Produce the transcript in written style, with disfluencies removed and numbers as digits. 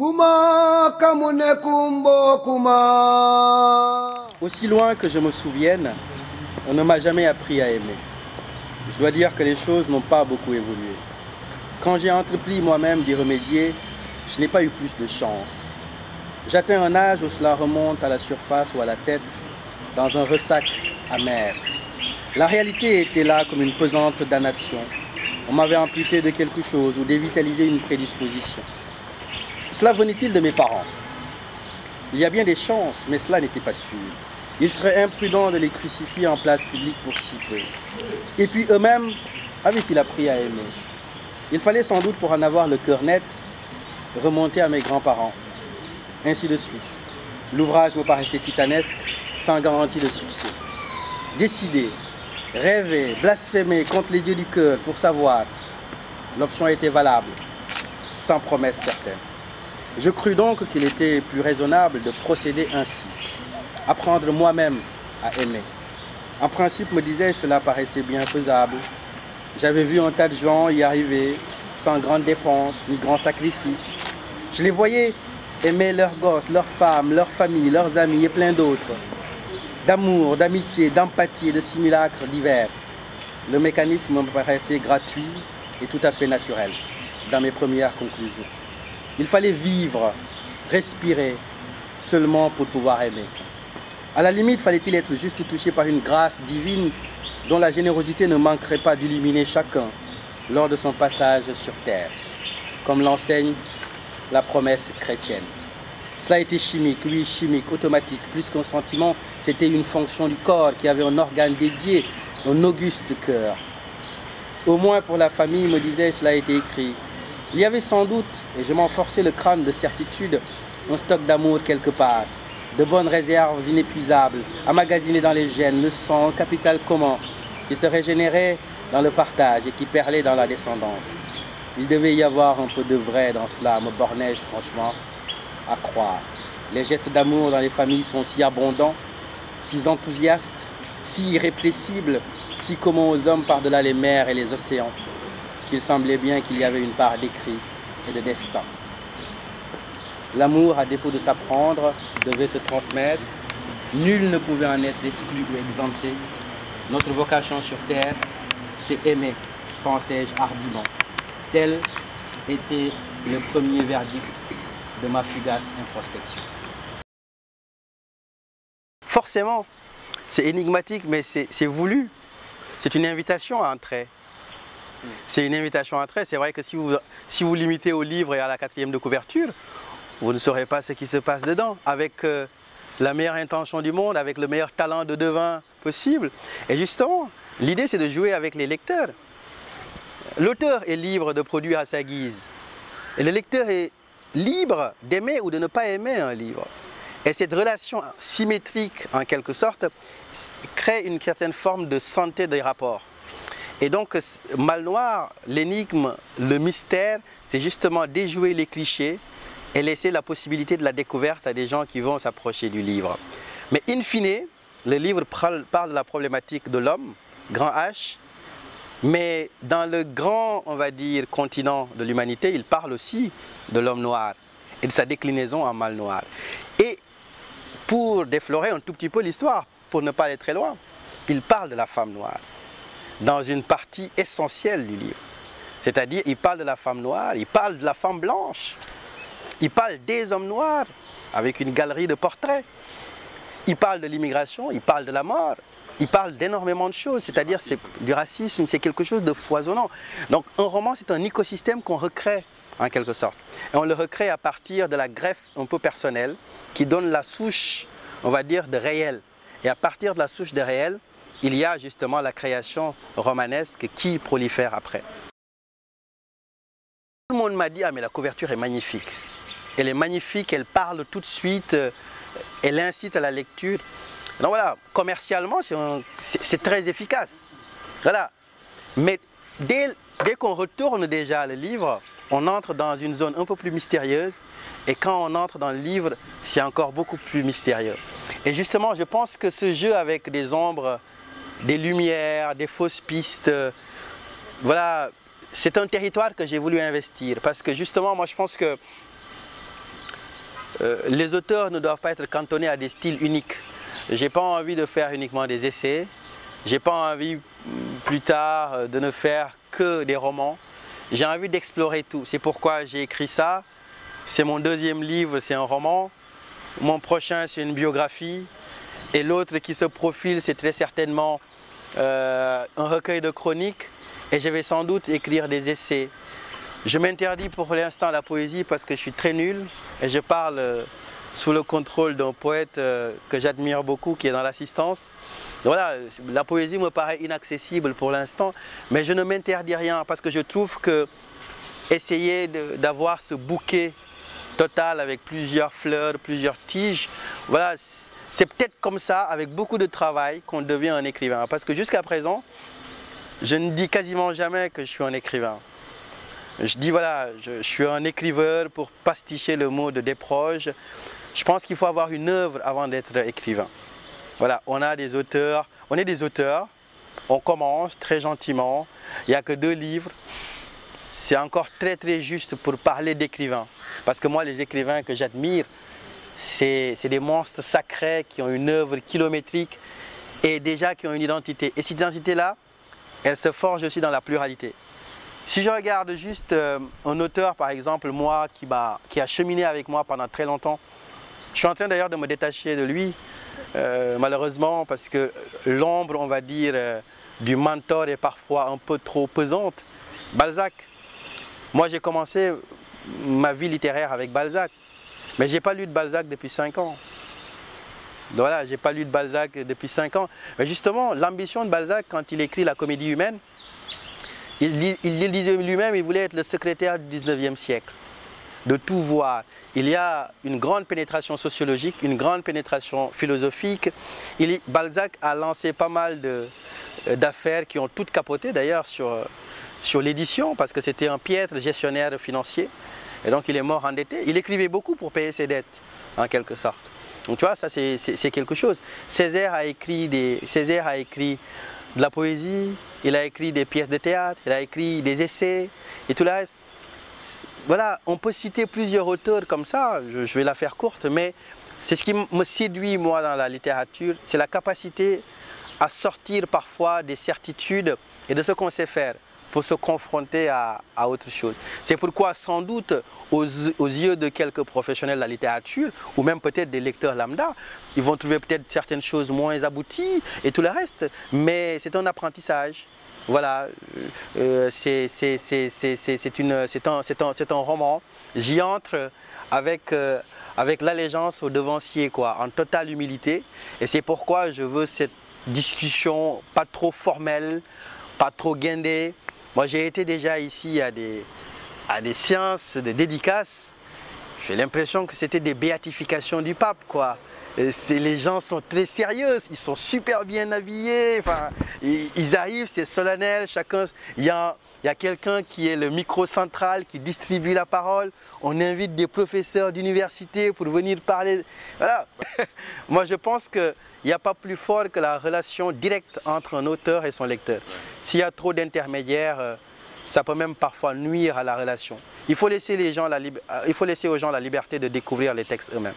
Aussi loin que je me souvienne, on ne m'a jamais appris à aimer. Je dois dire que les choses n'ont pas beaucoup évolué. Quand j'ai entrepris moi-même d'y remédier, je n'ai pas eu plus de chance. J'atteins un âge où cela remonte à la surface ou à la tête, dans un ressac amer. La réalité était là comme une pesante damnation. On m'avait amputé de quelque chose ou dévitalisé une prédisposition. Cela venait-il de mes parents? Il y a bien des chances, mais cela n'était pas sûr. Il serait imprudent de les crucifier en place publique pour si peu. Et puis eux-mêmes, avaient-ils appris à aimer? Il fallait sans doute, pour en avoir le cœur net, remonter à mes grands-parents. Ainsi de suite. L'ouvrage me paraissait titanesque, sans garantie de succès. Décider, rêver, blasphémer contre les dieux du cœur pour savoir, l'option était valable, sans promesse certaine. Je crus donc qu'il était plus raisonnable de procéder ainsi, apprendre moi-même à aimer. En principe, me disais-je, cela paraissait bien faisable. J'avais vu un tas de gens y arriver, sans grandes dépenses, ni grands sacrifices. Je les voyais aimer leurs gosses, leurs femmes, leurs familles, leurs amis et plein d'autres. D'amour, d'amitié, d'empathie et de simulacres divers. Le mécanisme me paraissait gratuit et tout à fait naturel, dans mes premières conclusions. Il fallait vivre, respirer, seulement pour pouvoir aimer. À la limite, fallait-il être juste touché par une grâce divine dont la générosité ne manquerait pas d'illuminer chacun lors de son passage sur terre, comme l'enseigne la promesse chrétienne. Cela était chimique, oui, chimique, automatique, plus qu'un sentiment, c'était une fonction du corps qui avait un organe dédié, un auguste cœur. Au moins pour la famille, me disais, cela était écrit. Il y avait sans doute, et je m'en forçais le crâne de certitude, un stock d'amour quelque part, de bonnes réserves inépuisables, amagasinées dans les gènes, le sang, capital commun, qui se régénérait dans le partage et qui perlait dans la descendance. Il devait y avoir un peu de vrai dans cela, me bornais-je franchement à croire. Les gestes d'amour dans les familles sont si abondants, si enthousiastes, si irrépressibles, si communs aux hommes par-delà les mers et les océans, qu'il semblait bien qu'il y avait une part d'écrit et de destin. L'amour, à défaut de s'apprendre, devait se transmettre. Nul ne pouvait en être exclu ou exempté. Notre vocation sur terre, c'est aimer, pensais-je hardiment. Tel était le premier verdict de ma fugace introspection. Forcément, c'est énigmatique, mais c'est voulu. C'est une invitation à entrer. C'est une invitation à entrer. C'est vrai que si vous limitez au livre et à la quatrième de couverture, vous ne saurez pas ce qui se passe dedans. Avec la meilleure intention du monde, avec le meilleur talent de devin possible. Et justement, l'idée, c'est de jouer avec les lecteurs. L'auteur est libre de produire à sa guise. Et le lecteur est libre d'aimer ou de ne pas aimer un livre. Et cette relation symétrique, en quelque sorte, crée une certaine forme de santé des rapports. Et donc, Mâle Noir, l'énigme, le mystère, c'est justement déjouer les clichés et laisser la possibilité de la découverte à des gens qui vont s'approcher du livre. Mais in fine, le livre parle de la problématique de l'homme, grand H, mais dans le grand, on va dire, continent de l'humanité, il parle aussi de l'homme noir et de sa déclinaison en mâle noir. Et pour déflorer un tout petit peu l'histoire, pour ne pas aller très loin, il parle de la femme noire dans une partie essentielle du livre. C'est-à-dire, il parle de la femme noire, il parle de la femme blanche, il parle des hommes noirs avec une galerie de portraits, il parle de l'immigration, il parle de la mort. Il parle d'énormément de choses, c'est-à-dire du racisme, c'est quelque chose de foisonnant. Donc un roman, c'est un écosystème qu'on recrée en quelque sorte. Et on le recrée à partir de la greffe un peu personnelle qui donne la souche, on va dire, de réel. Et à partir de la souche de réel, il y a justement la création romanesque qui prolifère après. Tout le monde m'a dit « Ah mais la couverture est magnifique. Elle est magnifique, elle parle tout de suite, elle incite à la lecture. » Donc voilà, commercialement, c'est très efficace. Voilà. Mais dès qu'on retourne déjà le livre, on entre dans une zone un peu plus mystérieuse. Et quand on entre dans le livre, c'est encore beaucoup plus mystérieux. Et justement, je pense que ce jeu avec des ombres, des lumières, des fausses pistes, voilà, c'est un territoire que j'ai voulu investir. Parce que justement, moi, je pense que Les auteurs ne doivent pas être cantonnés à des styles uniques. J'ai pas envie de faire uniquement des essais, j'ai pas envie plus tard de ne faire que des romans. J'ai envie d'explorer tout, c'est pourquoi j'ai écrit ça. C'est mon deuxième livre, c'est un roman. Mon prochain, c'est une biographie. Et l'autre qui se profile, c'est très certainement un recueil de chroniques. Et je vais sans doute écrire des essais. Je m'interdis pour l'instant la poésie parce que je suis très nul. Et je parle sous le contrôle d'un poète que j'admire beaucoup, qui est dans l'assistance. Voilà, la poésie me paraît inaccessible pour l'instant. Mais je ne m'interdis rien parce que je trouve que essayer d'avoir ce bouquet total avec plusieurs fleurs, plusieurs tiges. Voilà, c'est peut-être comme ça, avec beaucoup de travail, qu'on devient un écrivain. Parce que jusqu'à présent, je ne dis quasiment jamais que je suis un écrivain. Je dis voilà, je suis un écriveur pour pasticher le mot de Desproges. Je pense qu'il faut avoir une œuvre avant d'être écrivain. Voilà, on a des auteurs, on est des auteurs, on commence très gentiment, il n'y a que 2 livres. C'est encore très juste pour parler d'écrivains. Parce que moi, les écrivains que j'admire, c'est des monstres sacrés qui ont une œuvre kilométrique et déjà qui ont une identité. Et cette identité-là, elle se forge aussi dans la pluralité. Si je regarde juste un auteur, par exemple, moi, qui a cheminé avec moi pendant très longtemps, je suis en train d'ailleurs de me détacher de lui, malheureusement, parce que l'ombre, on va dire, du mentor est parfois un peu trop pesante. Balzac. Moi, j'ai commencé ma vie littéraire avec Balzac, mais je n'ai pas lu de Balzac depuis 5 ans. Voilà, je n'ai pas lu de Balzac depuis 5 ans. Mais justement, l'ambition de Balzac, quand il écrit la Comédie humaine, il disait lui-même, il voulait être le secrétaire du 19e siècle, de tout voir. Il y a une grande pénétration sociologique, une grande pénétration philosophique. Balzac a lancé pas mal d'affaires qui ont toutes capoté d'ailleurs sur l'édition, parce que c'était un piètre gestionnaire financier, et donc il est mort endetté. Il écrivait beaucoup pour payer ses dettes, en quelque sorte. Donc tu vois, ça c'est quelque chose. Césaire a écrit de la poésie, il a écrit des pièces de théâtre, il a écrit des essais, et tout le reste. Voilà, on peut citer plusieurs auteurs comme ça, je vais la faire courte, mais c'est ce qui me séduit, moi, dans la littérature, c'est la capacité à sortir parfois des certitudes et de ce qu'on sait faire, pour se confronter à autre chose. C'est pourquoi sans doute aux yeux de quelques professionnels de la littérature ou même peut-être des lecteurs lambda, ils vont trouver peut-être certaines choses moins abouties et tout le reste, mais c'est un apprentissage. Voilà, c'est un roman. J'y entre avec l'allégeance au devancier, quoi, en totale humilité, et c'est pourquoi je veux cette discussion pas trop formelle, pas trop guindée. Moi, j'ai été déjà ici à des séances de dédicaces. J'ai l'impression que c'était des béatifications du pape, quoi. Les gens sont très sérieux, ils sont super bien habillés. Enfin, ils arrivent, c'est solennel. Chacun, il y a quelqu'un qui est le micro central, qui distribue la parole. On invite des professeurs d'université pour venir parler. Voilà. Moi, je pense qu'il n'y a pas plus fort que la relation directe entre un auteur et son lecteur. S'il y a trop d'intermédiaires, ça peut même parfois nuire à la relation. Il faut laisser aux gens la liberté de découvrir les textes eux-mêmes.